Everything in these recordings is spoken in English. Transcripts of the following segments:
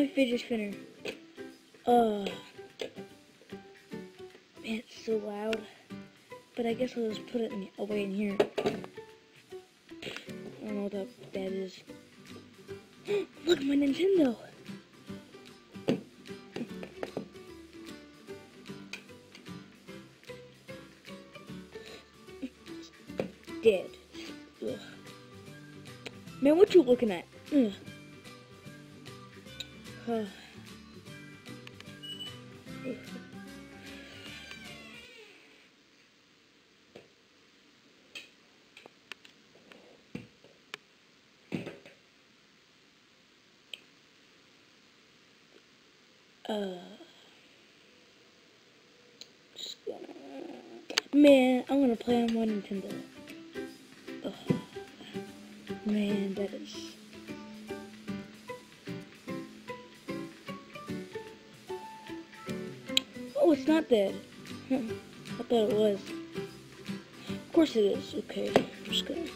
My fidget spinner. Man, it's so loud. But I guess I'll just put it away in here. I don't know what that is. Look, my Nintendo! Dead. Ugh. Man, what you looking at? Ugh. Just gonna... Man, I'm gonna play on my Nintendo. Ugh. Man, that is... Oh, it's not dead. I thought it was. Of course it is. Okay, I'm just gonna...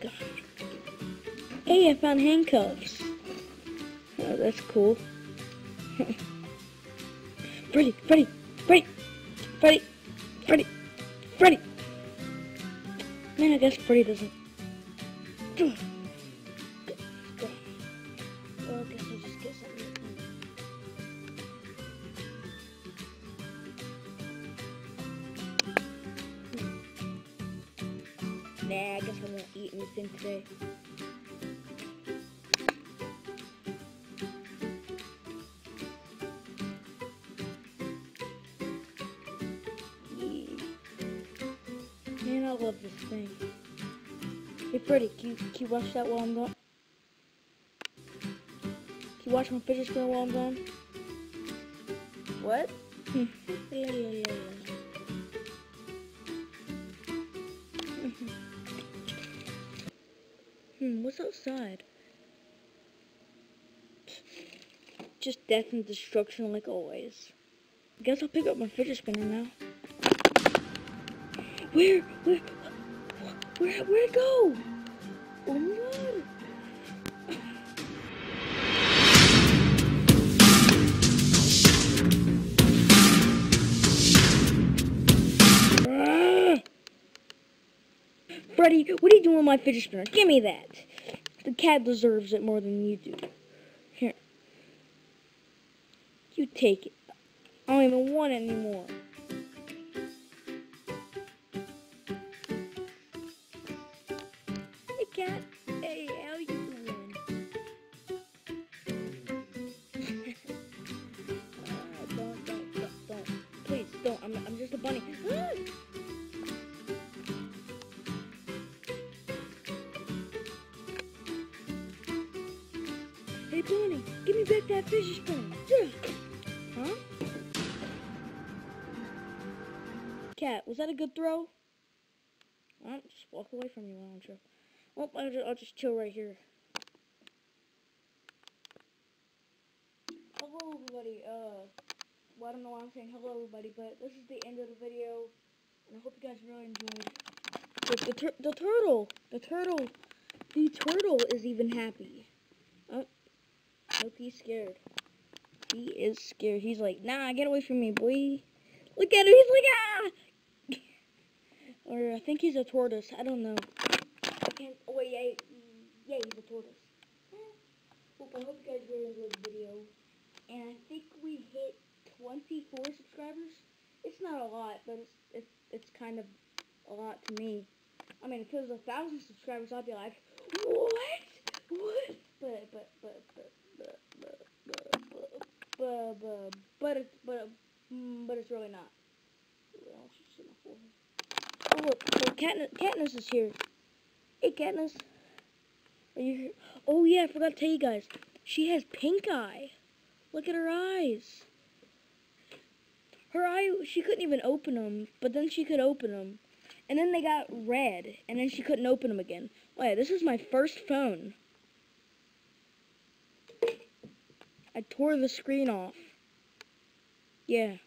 God. Hey, I found handcuffs. Oh, that's cool. Freddy, Freddy, Freddy, Freddy, Freddy, Freddy. Man, I guess Freddy doesn't... Well, I guess I'll just get something. Nah, I guess I won't eat anything today. Yeah. Man, I love this thing. Hey Freddy, can you watch that while I'm gone? Can you watch my fidget spinner while I'm gone? What? Yeah. What's outside? Just death and destruction like always. I guess I'll pick up my fidget spinner now. Where'd it go? Oh my god! Freddy, what are you doing with my fidget spinner? Give me that. The cat deserves it more than you do. Here. You take it. I don't even want it anymore. Hey, cat. Hey, how you doing? Don't. Please, don't. I'm just a bunny. Hey, Bunny, give me back that fidget spinner. Yeah. Huh? Cat, was that a good throw? I'll just walk away from you, won't you? Well, I'll just chill right here. Hello, everybody. Well, I don't know why I'm saying hello, everybody, but this is the end of the video, and I hope you guys really enjoyed. But the turtle is even happy. Oh. Nope, he's scared. He is scared. He's like, nah, get away from me, boy. Look at him, he's like, ah! Or I think he's a tortoise, I don't know. Oh, wait, yeah, he's a tortoise. Well, I hope you guys really enjoyed the video. And I think we hit 24 subscribers. It's not a lot, but it's kind of a lot to me. I mean, if it was 1,000 subscribers, I'd be like, what? What? But it's really not. Oh look, Katniss is here. Hey Katniss, are you here? Oh yeah, I forgot to tell you guys. She has pink eye. Look at her eyes. Her eye, she couldn't even open them, but then she could open them, and then they got red, and then she couldn't open them again. Oh yeah, this is my first phone. I tore the screen off. Yeah.